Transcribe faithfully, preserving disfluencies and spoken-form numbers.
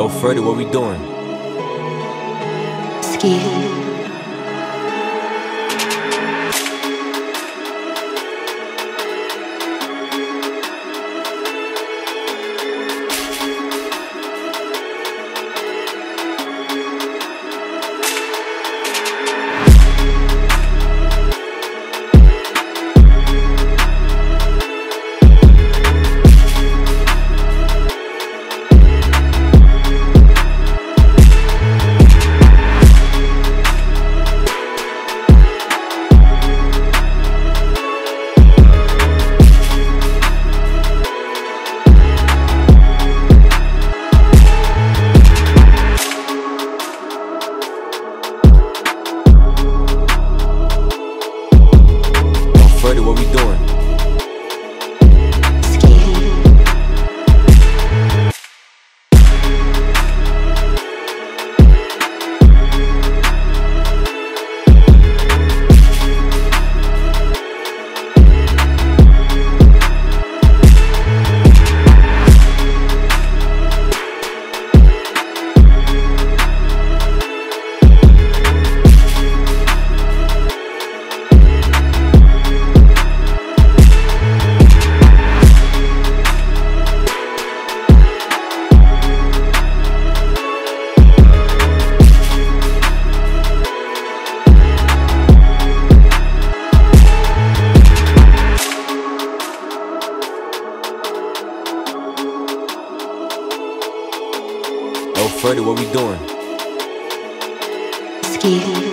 Yo, Freddie, what we doing? Ski. What we doing? Freddie, what we doing? Ski.